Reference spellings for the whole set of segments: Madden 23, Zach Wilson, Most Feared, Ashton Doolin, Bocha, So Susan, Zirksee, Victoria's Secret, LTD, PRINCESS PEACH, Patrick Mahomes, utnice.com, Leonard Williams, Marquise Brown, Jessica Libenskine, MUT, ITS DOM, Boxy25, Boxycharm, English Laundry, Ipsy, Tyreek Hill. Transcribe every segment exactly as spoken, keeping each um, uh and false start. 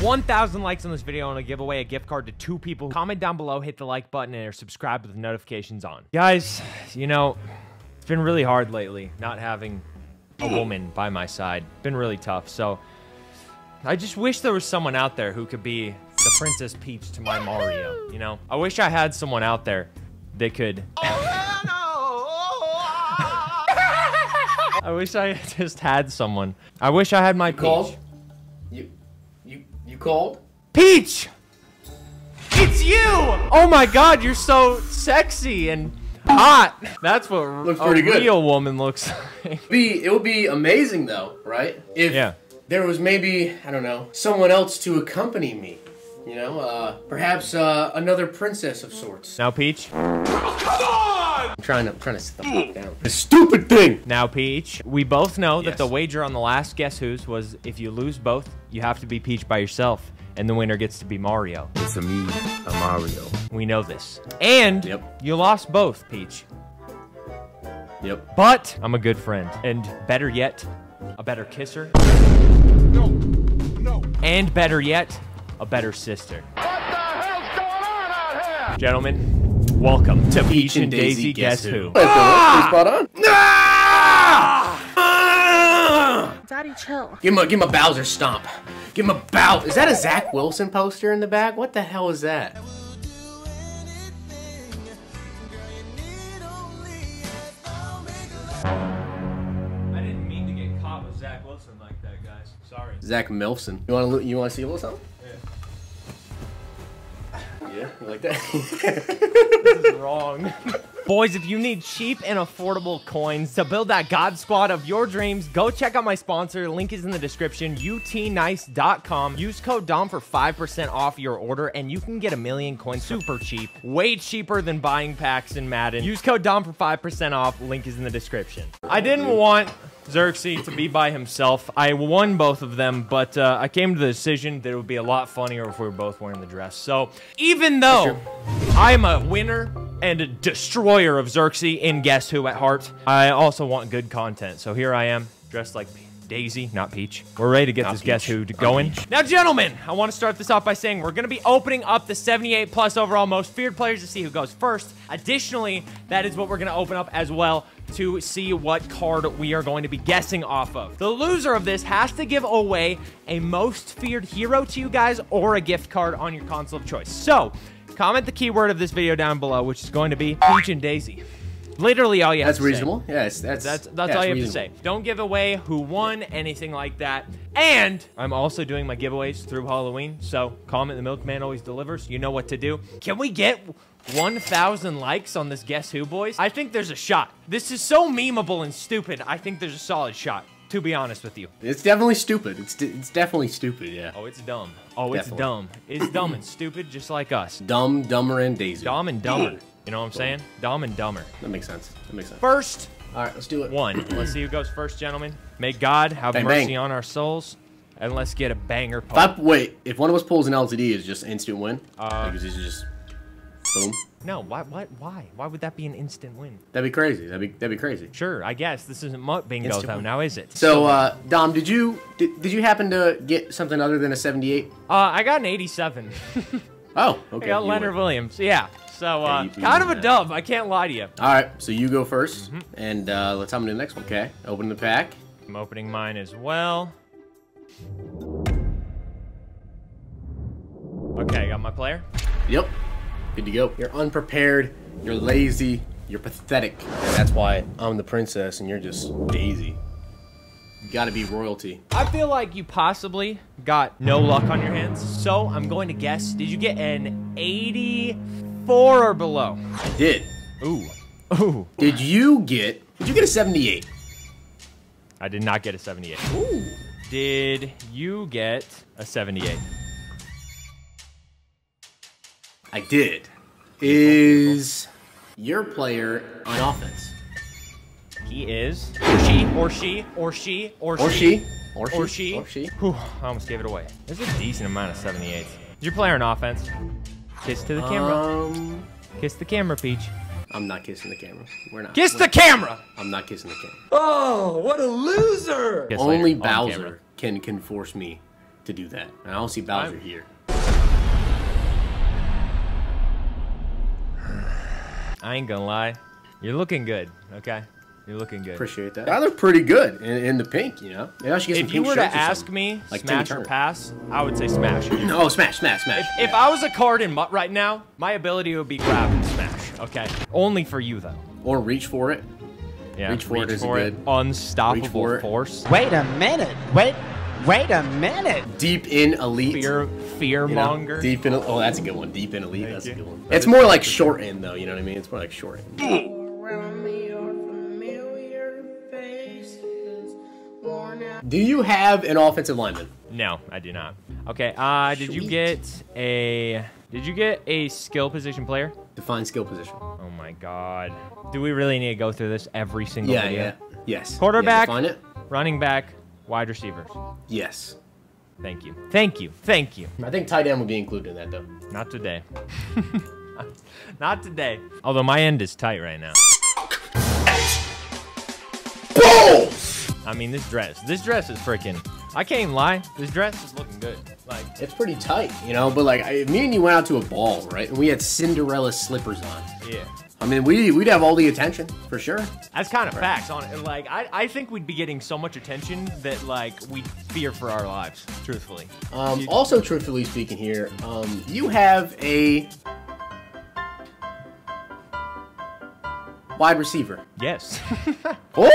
one thousand likes on this video, and I'll give away a gift card to two people. Comment down below, hit the like button, and subscribe with notifications on. Guys, you know, it's been really hard lately not having a woman by my side. Been really tough, so I just wish there was someone out there who could be the Princess Peach to my Mario, you know? I wish I had someone out there that could... I wish I just had someone. I wish I had my Peach. Called? You, you, you called? Peach! It's you! Oh my God, you're so sexy and hot. That's what looks a real good. Woman looks like. Be, it would be amazing though, right? If yeah. there was maybe, I don't know, someone else to accompany me. You know, uh, perhaps uh, another princess of sorts. Now, Peach. Oh, come on! I'm trying to, I'm trying to sit the fuck down. This stupid thing! Now, Peach, we both know yes. that the wager on the last Guess Who's was if you lose both, you have to be Peach by yourself, and the winner gets to be Mario. It's a me, a Mario. We know this. And yep. you lost both, Peach. Yep. But I'm a good friend, and better yet, a better kisser. No, no. And better yet, a better sister. What the hell's going on out here? Gentlemen, welcome to Peach and Daisy Guess Who. Daddy, chill. Give him a, give him a Bowser stomp. Give him a bow. Is that a Zach Wilson poster in the back? What the hell is that? I didn't mean to get caught with Zach Wilson like that, guys. Sorry. Zach Milfson. You want to you want to see a little something? Yeah, you like that? This is wrong. Boys, if you need cheap and affordable coins to build that God Squad of your dreams, go check out my sponsor. Link is in the description, U T nice dot com. Use code D O M for five percent off your order, and you can get a million coins super cheap, way cheaper than buying packs in Madden. Use code D O M for five percent off. Link is in the description. I didn't want Zirksee to be by himself. I won both of them, but uh, I came to the decision that it would be a lot funnier if we were both wearing the dress. So even though I'm a winner and a destroyer of Zirksee in Guess Who at heart, I also want good content. So here I am, dressed like Daisy, not Peach. We're ready to get not this Peach. Guess Who going. Now, gentlemen, I want to start this off by saying we're going to be opening up the seventy-eight plus overall Most Feared players to see who goes first. Additionally, that is what we're going to open up as well to see what card we are going to be guessing off of. The loser of this has to give away a Most Feared hero to you guys or a gift card on your console of choice. So comment the keyword of this video down below, which is going to be Peach and Daisy. Literally all you have that's to reasonable. say. Yes, that's, that's, that's that's all you have reasonable. to say. Don't give away who won, anything like that. And I'm also doing my giveaways through Halloween, so comment, the milkman always delivers. You know what to do. Can we get one thousand likes on this Guess Who, boys? I think there's a shot. This is so memeable and stupid. I think there's a solid shot, to be honest with you. It's definitely stupid. It's it's definitely stupid, yeah. Oh, it's dumb. Oh, definitely. It's dumb. It's dumb and stupid, just like us. Dumb, dumber, and Daisy. Dumb and dumber. You know what I'm saying? Dumb and dumber. That makes sense. That makes sense. First. All right, let's do it. One. Let's see who goes first, gentlemen. May God have bang, mercy bang. on our souls. And let's get a banger pull. If I, wait, if one of us pulls an L T D, is just instant win? Uh, like, is just... Boom. No, why, why, why? Why would that be an instant win? That'd be crazy. That'd be, that'd be crazy. Sure, I guess. This isn't Mutt Bingo, though, now is it? So, uh, Dom, did you, did, did you happen to get something other than a seventy-eight? Uh, I got an eighty-seven. Oh, okay. I got Leonard Williams, yeah. So, uh, yeah, you, you kind of that. a dub, I can't lie to you. All right, so you go first, mm-hmm. and uh, let's hop into the next one. Okay, open the pack. I'm opening mine as well. Okay, I got my player. Yep. Good to go. You're unprepared, you're lazy, you're pathetic. And that's why I'm the princess and you're just Daisy. You gotta be royalty. I feel like you possibly got no luck on your hands, so I'm going to guess, did you get an eighty-four or below? I did. Ooh. Ooh. Did you get, did you get a seventy-eight? I did not get a seventy-eight. Ooh. Did you get a seventy-eight? I did. Is your player on offense? He is. She, or she, or she, or she, or she, or she, or she. Or she. Whew, I almost gave it away. There's a decent amount of seventy-eights. Is your player on offense? Kiss to the camera. Um, Kiss the camera, Peach. I'm not kissing the camera. We're not. Kiss We're the not. camera! I'm not kissing the camera. Oh, what a loser! Only Bowser on can, can force me to do that. And I don't see Bowser I'm... here. I ain't gonna lie. You're looking good, okay? You're looking good. Appreciate that. I look pretty good in, in the pink, you know? Maybe I should get some if pink you were to ask me, like smash or pass, I would say smash. Oh, smash, smash, smash. If, if yeah. I was a card in Mutt right now, my ability would be grab and smash, okay? Only for you, though. Or reach for it. Yeah, reach for reach it is for a good. It. Unstoppable reach for force. It. Wait a minute. Wait. Wait a minute. Deep in elite. Fear, fear you know, monger. Deep in. Oh, that's a good one. Deep in elite. Thank that's you. a good one. It's more like short end, though. You know what I mean? It's more like short end. Do you have an offensive lineman? No, I do not. Okay. Uh, did Sweet. you get a? Did you get a skill position player? Define skill position. Oh my God. Do we really need to go through this every single yeah, video? Yeah. Yes. Quarterback. Yeah, define it. Running back. Wide receivers. Yes. Thank you. Thank you. Thank you. I think tight end would be included in that, though. Not today. Not today. Although my end is tight right now. Balls! I mean, this dress. This dress is freaking... I can't even lie. This dress is looking good. Like, it's pretty tight, you know? But, like, I, me and you went out to a ball, right? And we had Cinderella slippers on. Yeah. I mean, we, we'd have all the attention, for sure. That's kind of facts, on it. Like, I, I think we'd be getting so much attention that, like, we'd fear for our lives, truthfully. Um, also, truthfully speaking here, um, you have a wide receiver. Yes. Oh!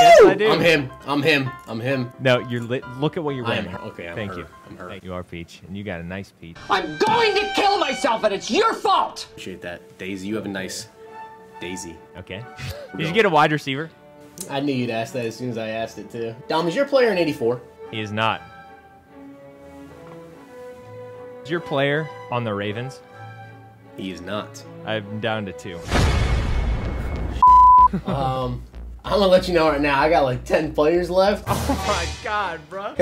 Yes, I do. I'm him. I'm him. I'm him. No, you're lit. Look at what you're wearing. Okay, I'm Thank her. you. I'm her. You are Peach, and you got a nice peach. I'm going to kill myself, and it's your fault. Appreciate that, Daisy. You have a nice Daisy. Okay. Did you get a wide receiver? I knew you'd ask that as soon as I asked it too. Dom, is your player an eighty-four? He is not. Is your player on the Ravens? He is not. I'm down to two. um. I'm gonna let you know right now, I got like ten players left. Oh my God, bro.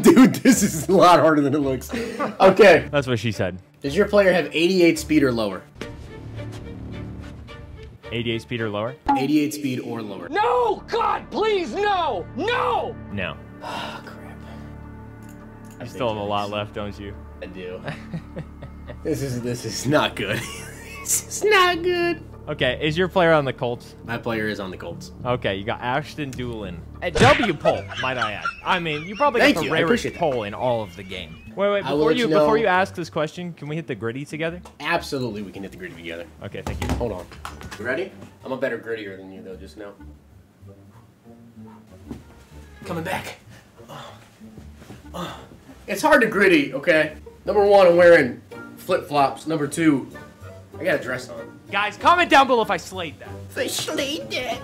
Dude, this is a lot harder than it looks. Okay. That's what she said. Does your player have eighty-eight speed or lower? eighty-eight speed or lower? eighty-eight speed or lower. No, God, please, no, no! No. Ah, oh, crap. I, I still have a lot left, don't you? I do. This is, this is not good. This is not good. Okay, is your player on the Colts? My player is on the Colts. Okay, you got Ashton Doolin. A W poll, might I add. I mean, you probably Thank got the you. rarest poll in all of the game. Wait, wait, before you, you know. before you ask this question, can we hit the gritty together? Absolutely, we can hit the gritty together. Okay, thank you. Hold on. You ready? I'm a better grittier than you, though, just now. Coming back. Oh. Oh. It's hard to gritty, okay? Number one, I'm wearing flip-flops. Number two, I got a dress on. Guys, comment down below if I slayed that. If I slayed that.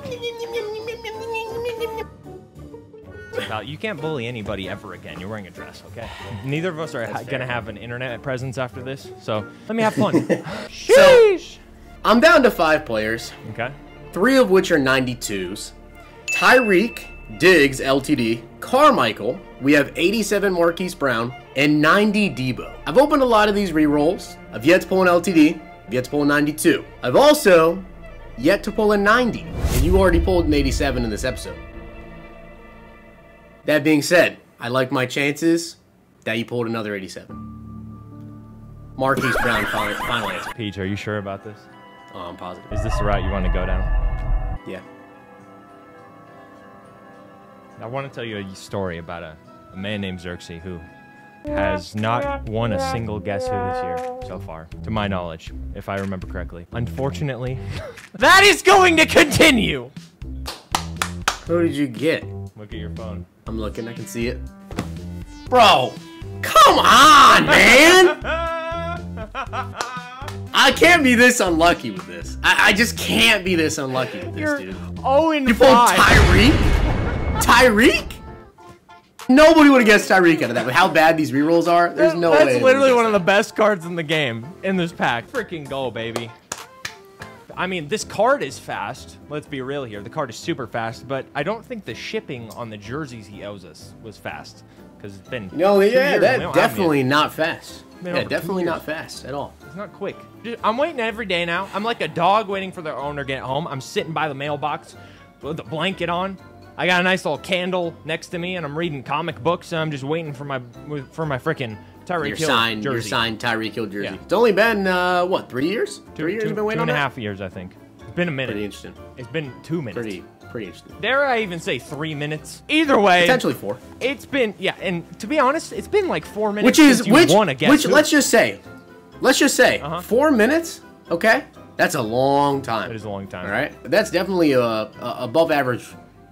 You can't bully anybody ever again. You're wearing a dress, okay? Neither of us are going to have an internet presence after this, so let me have fun. Sheesh! So, I'm down to five players. Okay. Three of which are ninety-twos. Tyreek, Diggs, L T D, Carmichael. We have eighty-seven Marquise Brown and ninety Debo. I've opened a lot of these re-rolls. I've yet to pull an L T D. I've yet to pull a ninety-two. I've also yet to pull a ninety. And you already pulled an eighty-seven in this episode. That being said, I like my chances that you pulled another eighty-seven. Marquise Brown, final answer. Peach, are you sure about this? Oh, I'm positive. Is this the route you want to go down? Yeah. I want to tell you a story about a, a man named Zirksee who has not won a single Guess Who this year so far, to my knowledge, if I remember correctly. Unfortunately, that is going to continue. Who did you get? Look at your phone. I'm looking, I can see it. Bro, come on, man. I can't be this unlucky with this. I, I just can't be this unlucky with this, You're dude. oh and five. You pulled Tyreek? Tyreek? Nobody would have guessed Tyreek out of that, but how bad these rerolls are, there's no That's way. That's literally one of the best cards in the game, in this pack. Freaking go, baby. I mean, this card is fast. Let's be real here. The card is super fast, but I don't think the shipping on the jerseys he owes us was fast. Because it's been No, yeah, that definitely not fast. Yeah, definitely not fast at all. It's not quick. I'm waiting every day now. I'm like a dog waiting for their owner to get home. I'm sitting by the mailbox with a blanket on. I got a nice little candle next to me, and I'm reading comic books, and I'm just waiting for my for my frickin' Tyreek Hill signed, jersey. Your signed Tyreek Hill jersey. Yeah. It's only been, uh, what, three years? Two, three years two, been waiting two on and that? a half years, I think. It's been a minute. Pretty interesting. It's been two minutes. Pretty, pretty interesting. Dare I even say three minutes? Either way. Potentially four. It's been, yeah, and to be honest, it's been like four minutes which is, since you which, won a guess Which, who. let's just say, let's just say, uh-huh. four minutes, okay? That's a long time. It is a long time. All right? That's definitely a, a above average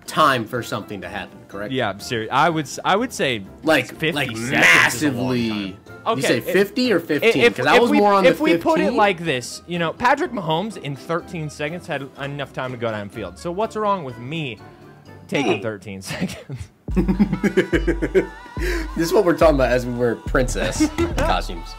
time for something to happen, correct? Yeah, I'm serious. I would I would say like fifty like massively. Okay, you say fifty if, or fifteen? Because I was we, more on if the If we put it like this, you know, Patrick Mahomes in thirteen seconds had enough time to go downfield. So what's wrong with me taking thirteen seconds? This is what we're talking about as we wear princess costumes.